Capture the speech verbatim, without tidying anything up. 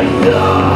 I know.